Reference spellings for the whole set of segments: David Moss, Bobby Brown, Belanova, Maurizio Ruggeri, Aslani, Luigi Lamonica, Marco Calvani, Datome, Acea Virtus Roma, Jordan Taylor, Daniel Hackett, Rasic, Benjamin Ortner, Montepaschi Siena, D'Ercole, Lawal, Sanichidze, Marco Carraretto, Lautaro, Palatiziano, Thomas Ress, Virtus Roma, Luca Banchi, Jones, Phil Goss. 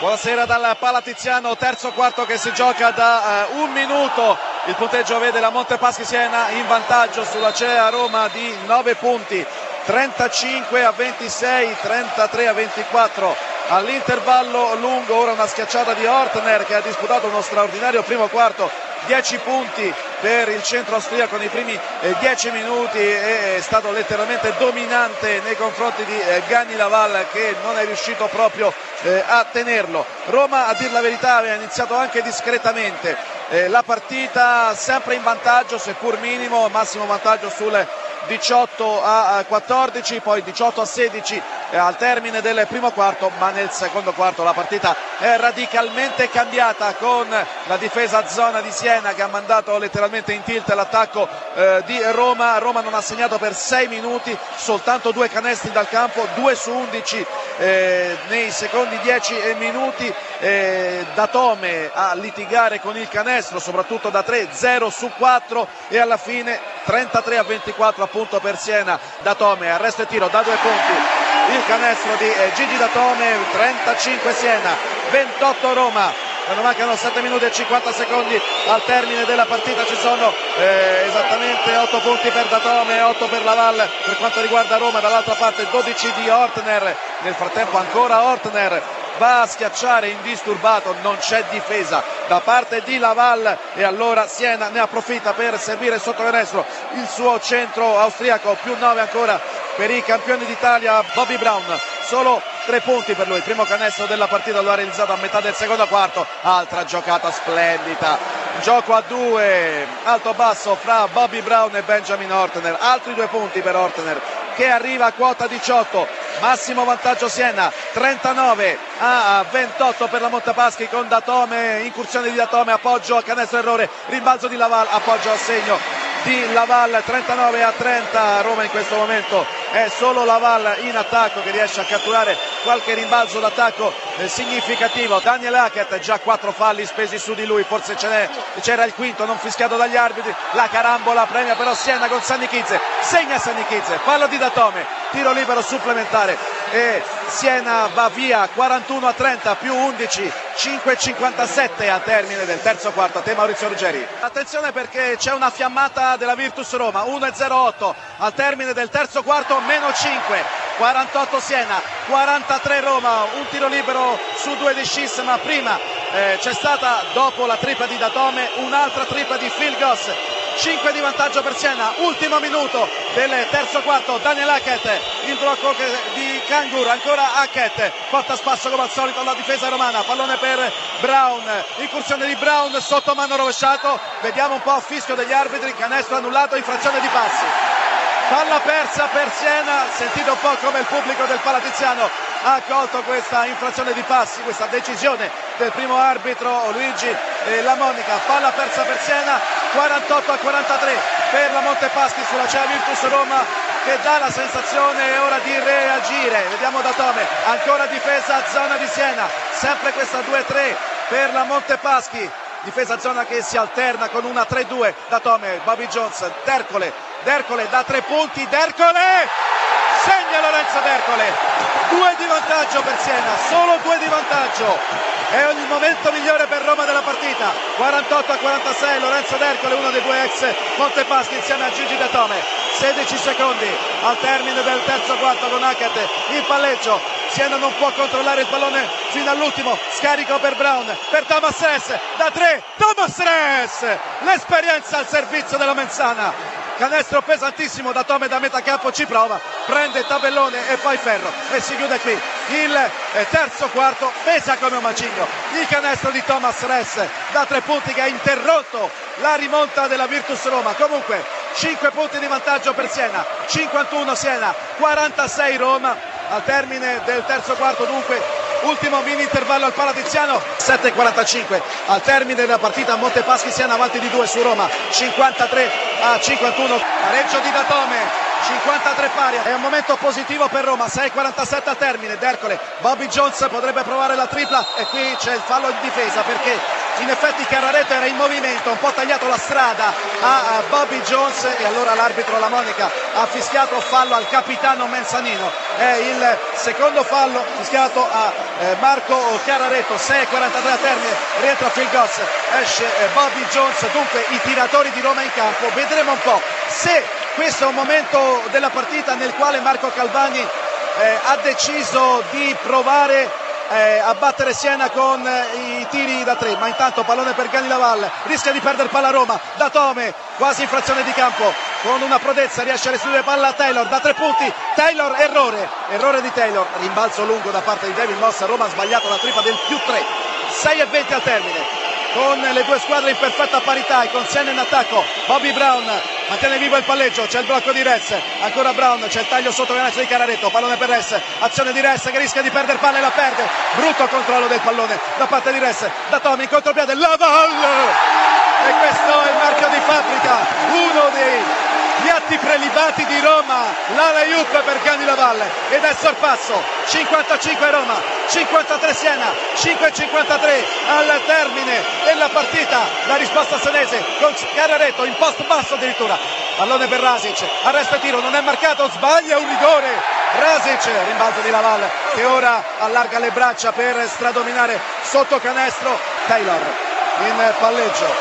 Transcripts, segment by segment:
Buonasera dal Palatiziano, terzo quarto che si gioca da un minuto. Il punteggio vede la Montepaschi Siena in vantaggio sull'Acea Roma di 9 punti, 35-26, 33-24 all'intervallo lungo. Ora una schiacciata di Ortner che ha disputato uno straordinario primo quarto, 10 punti per il centro austriaco nei primi 10 minuti, è stato letteralmente dominante nei confronti di Ganni Lawal, che non è riuscito proprio a tenerlo. Roma, a dir la verità, aveva iniziato anche discretamente la partita, sempre in vantaggio seppur minimo, massimo vantaggio sul 18-14, poi 18-16 al termine del primo quarto, ma nel secondo quarto la partita è radicalmente cambiata, con la difesa a zona di Siena che ha mandato letteralmente in tilt l'attacco di Roma. Roma non ha segnato per 6 minuti, soltanto 2 canestri dal campo, 2 su 11 nei secondi 10 minuti. Datome a litigare con il canestro, soprattutto da 3, 0 su 4, e alla fine 33-24 appunto per Siena. Datome, arresto e tiro da 2 punti, il canestro di Gigi Datome, 35 Siena, 28 Roma. Quando mancano 7 minuti e 50 secondi al termine della partita ci sono esattamente 8 punti per Datome, 8 per Lawal per quanto riguarda Roma, dall'altra parte 12 di Ortner. Nel frattempo ancora Ortner va a schiacciare indisturbato, non c'è difesa da parte di Lawal e allora Siena ne approfitta per servire sotto canestro il suo centro austriaco. Più 9 ancora per i campioni d'Italia, Bobby Brown, solo 3 punti per lui, primo canestro della partita lo ha realizzato a metà del secondo quarto. Altra giocata splendida, gioco a 2 alto-basso fra Bobby Brown e Benjamin Ortner, altri 2 punti per Ortner che arriva a quota 18, massimo vantaggio Siena, 39-28 per la Montepaschi, con Datome, incursione di Datome, appoggio a canestro errore, rimbalzo di Lawal, appoggio a segno di Lawal, 39-30 Roma. In questo momento è solo Lawal in attacco che riesce a catturare qualche rimbalzo d'attacco significativo. Daniel Hackett, già 4 falli spesi su di lui, forse c'era il quinto non fischiato dagli arbitri. La carambola premia però Siena con Sanichidze, segna Sanichidze, fallo di Datome, tiro libero supplementare e Siena va via 41-30 più 11, 5-57 al termine del terzo quarto. A te Maurizio Ruggeri. Attenzione perché c'è una fiammata della Virtus Roma, 1-0-8 al termine del terzo quarto, meno 5, 48 Siena, 43 Roma. Un tiro libero su 2 di Schiss, ma prima c'è stata, dopo la tripla di Datome, un'altra tripla di Phil Goss. 5 di vantaggio per Siena, ultimo minuto del terzo quarto. Daniel Hackett, il blocco di Canguro, ancora Hackett, porta spasso come al solito la difesa romana, pallone per Brown, incursione di Brown, sotto mano rovesciato, vediamo un po', fischio degli arbitri, canestro annullato, infrazione di passi, palla persa per Siena. Sentite un po' come il pubblico del Palatiziano ha colto questa infrazione di passi, questa decisione del primo arbitro Luigi Lamonica. Palla persa per Siena, 48-43 per la Montepaschi sulla Acea Virtus Roma, che dà la sensazione ora di reagire. Vediamo Datome, ancora difesa a zona di Siena, sempre questa 2-3 per la Montepaschi, difesa a zona che si alterna con una 3-2. Datome, Bobby Jones, D'Ercole da 3 punti, D'Ercole! Segna Lorenzo D'Ercole, 2 di vantaggio per Siena, solo 2 di vantaggio, è il momento migliore per Roma della partita. 48-46 Lorenzo D'Ercole, uno dei 2 ex Montepaschi insieme a Gigi Datome. 16 secondi al termine del terzo quarto con Hackett in palleggio, Siena non può controllare il pallone fino all'ultimo, scarico per Brown, per Thomas Ress, da 3, Thomas Ress, l'esperienza al servizio della Menzana. Canestro pesantissimo, Datome da metà campo ci prova, prende tabellone e poi ferro, e si chiude qui il terzo quarto. Pesa come un macigno il canestro di Thomas Ress da 3 punti che ha interrotto la rimonta della Virtus Roma. Comunque 5 punti di vantaggio per Siena, 51 Siena, 46 Roma al termine del terzo quarto. Dunque ultimo mini intervallo al Palatiziano, 7-45 al termine della partita. Montepaschi Siena avanti di 2 su Roma, 53-51, pareggio di Datome, 53 pari, è un momento positivo per Roma. 6-47 al termine. D'Ercole, Bobby Jones potrebbe provare la tripla e qui c'è il fallo in difesa, perché in effetti Carraretto era in movimento, un po' tagliato la strada a Bobby Jones e allora l'arbitro Lamonica ha fischiato fallo al capitano Menzanino, è il secondo fallo fischiato a Marco Carraretto. 6:43 a termine, rientra Phil Goss, esce Bobby Jones, dunque i tiratori di Roma in campo. Vedremo un po' se questo è un momento della partita nel quale Marco Calvani ha deciso di provare a battere Siena con i tiri da tre, ma intanto pallone per Gani Lawal, rischia di perdere palla Roma. Datome quasi infrazione di campo, con una prodezza riesce a restituire palla a Taylor da tre punti. Taylor errore di Taylor, rimbalzo lungo da parte di David Moss. Roma ha sbagliato la tripla del +3. 6:20 al termine, con le due squadre in perfetta parità e con Siena in attacco. Bobby Brown mantiene vivo il palleggio, c'è il blocco di Ress, ancora Brown, c'è il taglio sotto Venezia di Carraretto, pallone per Ress, azione di Ress che rischia di perdere palla e la perde. Brutto controllo del pallone da parte di Ress. Datome in contropiede, Lawal, e questo è il marchio di fabbrica, uno dei piatti prelibati di Roma, l'Alaiup per Gani Lawal, ed è sorpasso. 55 Roma, 53 Siena, 5:53 al termine della partita. La risposta senese con Carraretto in post basso addirittura, pallone per Rasic, arresto e tiro, non è marcato, sbaglia un rigore Rasic, rimbalzo di Lawal che ora allarga le braccia per stradominare sotto canestro. Taylor in palleggio,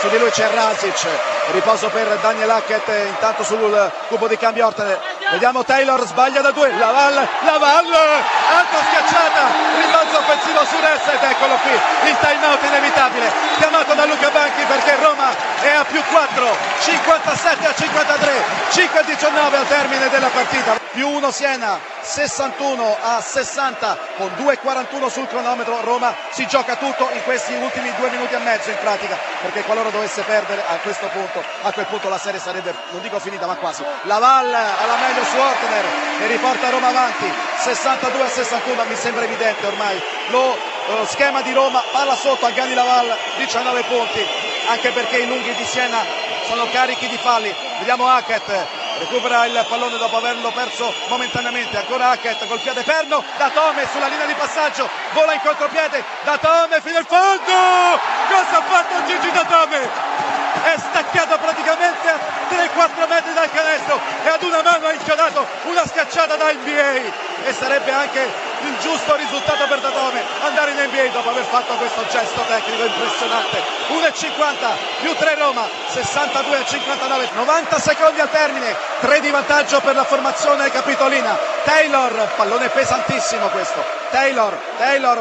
su di lui c'è Rasic, riposo per Daniel Hackett, intanto sul cubo di cambio Ortner. Vediamo Taylor, sbaglia da due, Lawal, alta schiacciata, rimbalzo offensivo su Ress, ed eccolo qui il time out inevitabile, chiamato da Luca Banchi perché Roma è a +4, 57-53, 5:19 al termine della partita. +1 Siena, 61-60, con 2:41 sul cronometro. Roma si gioca tutto in questi ultimi 2 minuti e mezzo in pratica, perché qualora dovesse perdere a questo punto, a quel punto la serie sarebbe, non dico finita, ma quasi. Lawal alla meglio su Ortner e riporta Roma avanti, 62-61, mi sembra evidente ormai lo schema di Roma. Palla sotto a Gani Lawal, 19 punti, anche perché i lunghi di Siena sono carichi di falli. Vediamo Hackett, recupera il pallone dopo averlo perso momentaneamente, ancora Hackett col piede perno. Datome sulla linea di passaggio, vola in contropiede, Datome fino al fondo. Cosa ha fatto Gigi Datome? È staccato praticamente a 3-4 metri dal canestro e ad una mano ha inchiodato una schiacciata da NBA, e sarebbe anche il giusto risultato per Datome, andare in NBA dopo aver fatto questo gesto tecnico impressionante. 1:50 +3 Roma, 62-59, 90 secondi al termine, 3 di vantaggio per la formazione capitolina. Taylor, pallone pesantissimo questo, Taylor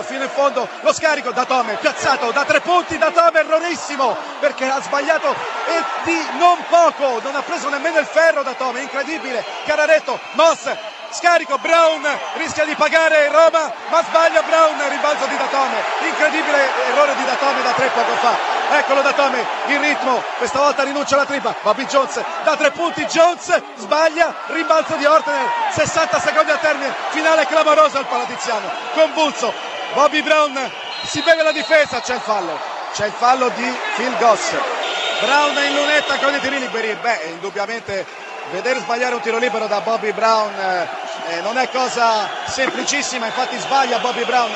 fino in fondo, lo scarico, Datome piazzato da 3 punti. Datome errorissimo perché ha sbagliato e di non poco, non ha preso nemmeno il ferro Datome, incredibile. Carraretto, Moss, scarico, Brown rischia di pagare Roma, ma sbaglia Brown, rimbalzo di Datome, incredibile errore di Datome da 3 poco fa. Eccolo Datome in ritmo, questa volta rinuncia alla tripla. Bobby Jones da 3 punti, Jones sbaglia, rimbalzo di Ortner. 60 secondi a termine, finale clamoroso al Palatiziano, convulso. Bobby Brown si beve la difesa, c'è il fallo di Phil Goss. Brown in lunetta con i tiri liberi, indubbiamente vedere sbagliare un tiro libero da Bobby Brown non è cosa semplicissima, infatti sbaglia Bobby Brown,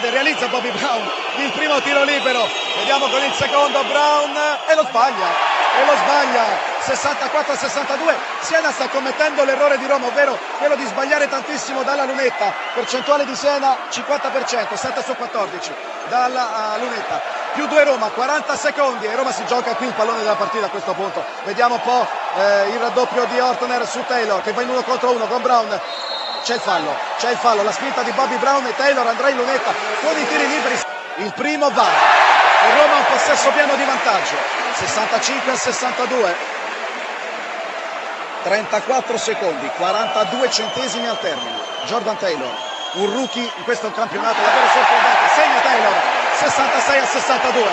realizza Bobby Brown il primo tiro libero, vediamo con il secondo Brown, e lo sbaglia. 64-62, Siena sta commettendo l'errore di Roma, ovvero quello di sbagliare tantissimo dalla lunetta. Percentuale di Siena 50%, 7/14 dalla lunetta. +2 Roma, 40 secondi e Roma si gioca qui il pallone della partita a questo punto. Vediamo un po' il raddoppio di Ortner su Taylor che va in 1 contro 1 con Brown. C'è il fallo, la spinta di Bobby Brown e Taylor andrà in lunetta con i tiri liberi. Il primo va e Roma ha un possesso pieno di vantaggio, 65-62. 34 secondi, 42 centesimi al termine. Jordan Taylor, un rookie in questo campionato davvero sorprendente, segna Taylor, 66-62,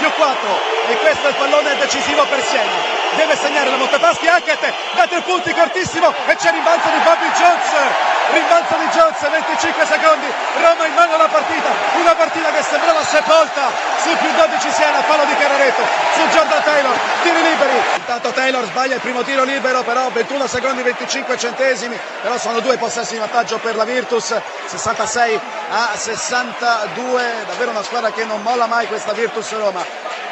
+4, e questo è il pallone decisivo per Siena. Deve segnare la Montepaschi, Hackett da 3 punti cortissimo, e c'è rimbalzo di Jones, 25 secondi, Roma in mano alla partita, una partita che sembrava sepolta. Sul +12 Siena, fallo di Carraretto su Jordan Taylor, tiri liberi. Intanto Taylor sbaglia il primo tiro libero, però 21 secondi e 25 centesimi, però sono 2 possessi di vantaggio per la Virtus, 66-62, davvero una squadra che non molla mai questa Virtus Roma.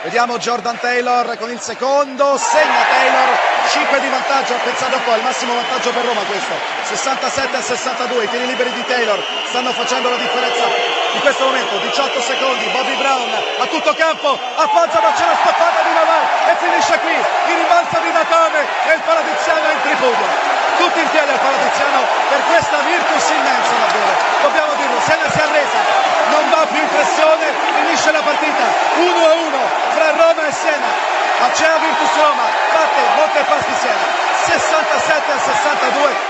Vediamo Jordan Taylor con il secondo, segna Taylor, 5 di vantaggio, pensate un po', il massimo vantaggio per Roma questo, 67-62, i tiri liberi di Taylor stanno facendo la differenza in questo momento, 18 secondi, Bobby Brown a tutto campo, appoggia ma c'è la stoppata di Lawal e finisce qui, il rimbalzo di Datome e il Palatiziano è in tripudio. Tutti in piedi al Palatiziano per questa Virtus immensa davvero, dobbiamo dirlo, Siena si è arresa, non dà più pressione, finisce la partita, 1-1 fra Roma e Siena, Acea Virtus Roma, batte Montepaschi Siena, 67-62.